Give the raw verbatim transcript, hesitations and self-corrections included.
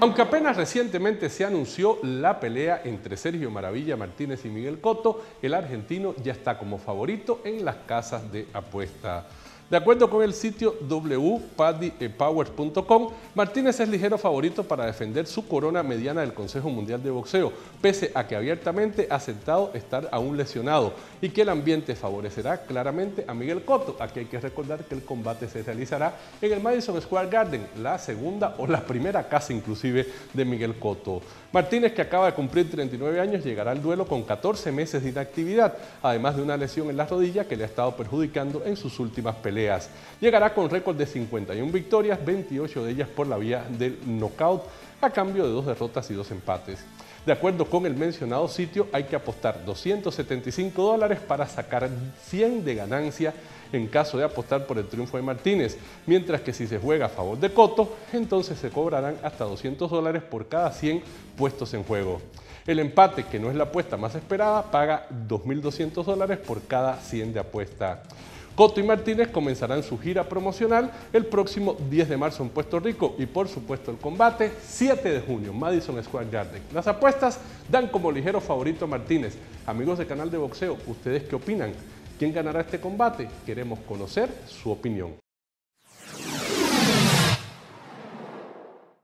Aunque apenas recientemente se anunció la pelea entre Sergio Maravilla Martínez y Miguel Cotto, el argentino ya está como favorito en las casas de apuesta. De acuerdo con el sitio w punto paddy power punto com, Martínez es ligero favorito para defender su corona mediana del Consejo Mundial de Boxeo, pese a que abiertamente ha aceptado estar aún lesionado y que el ambiente favorecerá claramente a Miguel Cotto. Aquí hay que recordar que el combate se realizará en el Madison Square Garden, la segunda o la primera casa inclusive de Miguel Cotto. Martínez, que acaba de cumplir treinta y nueve años, llegará al duelo con catorce meses de inactividad, además de una lesión en la rodilla que le ha estado perjudicando en sus últimas peleas. Llegará con récord de cincuenta y una victorias, veintiocho de ellas por la vía del knockout, a cambio de dos derrotas y dos empates. De acuerdo con el mencionado sitio, hay que apostar doscientos setenta y cinco dólares para sacar cien de ganancia en caso de apostar por el triunfo de Martínez, mientras que si se juega a favor de Cotto, entonces se cobrarán hasta doscientos dólares por cada cien puestos en juego. El empate, que no es la apuesta más esperada, paga dos mil doscientos dólares por cada cien de apuesta. Cotto y Martínez comenzarán su gira promocional el próximo diez de marzo en Puerto Rico y, por supuesto, el combate siete de junio, Madison Square Garden. Las apuestas dan como ligero favorito a Martínez. Amigos de Canal de Boxeo, ¿ustedes qué opinan? ¿Quién ganará este combate? Queremos conocer su opinión.